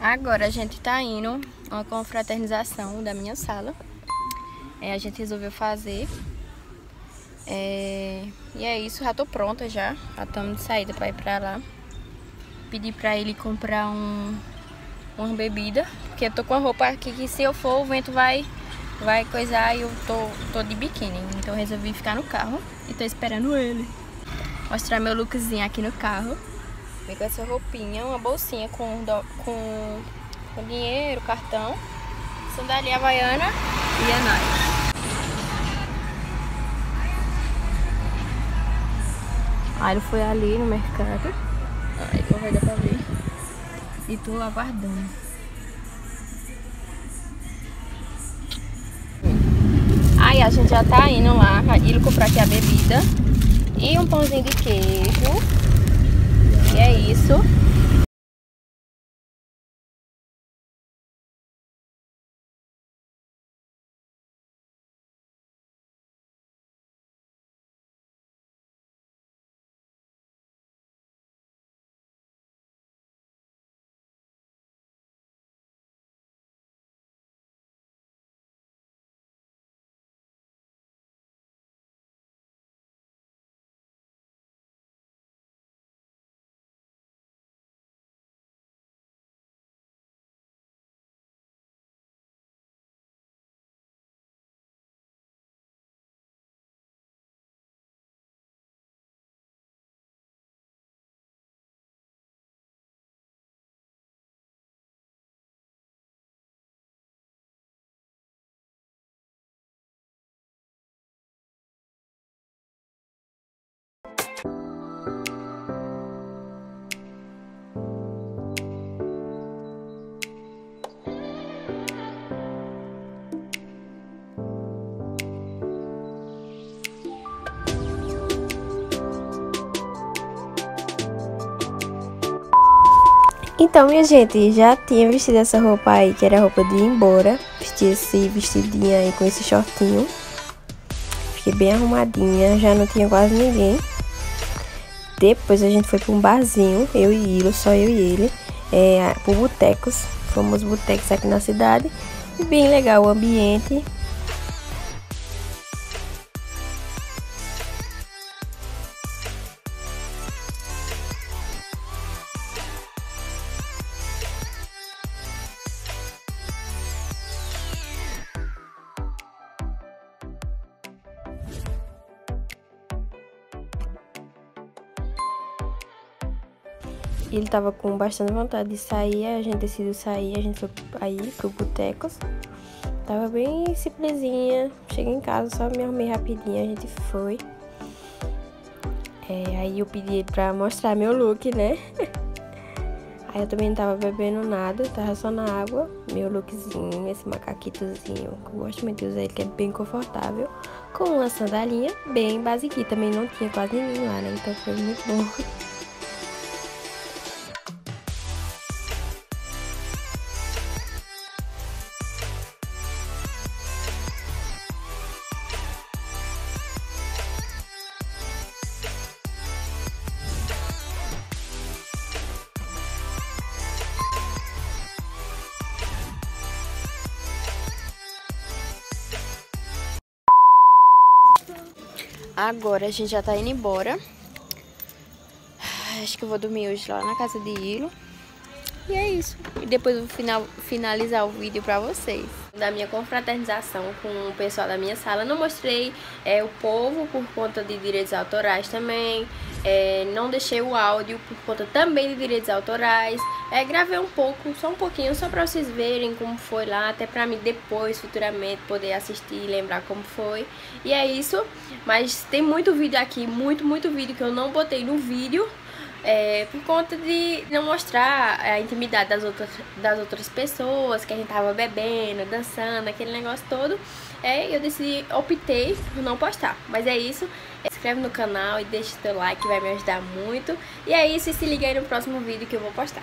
Agora a gente tá indo uma confraternização da minha sala. A gente resolveu fazer. E é isso, já tô pronta já. Já estamos de saída pra ir pra lá. Pedi pra ele comprar uma bebida, porque eu tô com a roupa aqui que se eu for o vento vai coisar e eu tô de biquíni. Então eu resolvi ficar no carro e tô esperando ele. Mostrar meu lookzinho aqui no carro. Vem com essa roupinha, uma bolsinha com dinheiro, cartão, sandália havaiana e é nóis. Aí ele foi ali no mercado. Aí não vai dar pra ver. E tô aguardando. Aí a gente já tá indo lá. Ele comprou aqui a bebida e um pãozinho de queijo. E é isso. Então, minha gente, já tinha vestido essa roupa aí, que era a roupa de ir embora. Vesti esse vestidinho aí com esse shortinho. Fiquei bem arrumadinha, já não tinha quase ninguém. Depois a gente foi pra um barzinho, eu e Ilo, só eu e ele. Por botecos, famosos botecos aqui na cidade. E bem legal o ambiente. Ele tava com bastante vontade de sair, a gente decidiu sair, a gente foi aí pro Botecos. Tava bem simplesinha, cheguei em casa, só me arrumei rapidinho, a gente foi. Aí eu pedi pra mostrar meu look, né? Aí eu também não tava bebendo nada, tava só na água. Meu lookzinho, esse macaquitozinho, que eu gosto muito de usar ele, que é bem confortável. Com uma sandalinha bem basiquinha, também não tinha quase ninguém lá, né? Então foi muito bom. Agora a gente já tá indo embora. Acho que eu vou dormir hoje lá na casa de Ilo. E é isso. E depois eu vou finalizar o vídeo pra vocês. Da minha confraternização com o pessoal da minha sala. Não mostrei o povo por conta de direitos autorais também. Não deixei o áudio por conta também de direitos autorais. Gravei um pouco, só um pouquinho, só pra vocês verem como foi lá. Até pra mim depois, futuramente, poder assistir e lembrar como foi. E é isso. Mas tem muito vídeo aqui, muito vídeo que eu não botei no vídeo. Por conta de não mostrar a intimidade das outras pessoas, que a gente tava bebendo, dançando, aquele negócio todo. Eu decidi, optei por não postar. Mas é isso. Se inscreve no canal e deixa o teu like, vai me ajudar muito. E é isso, e se liga aí no próximo vídeo que eu vou postar.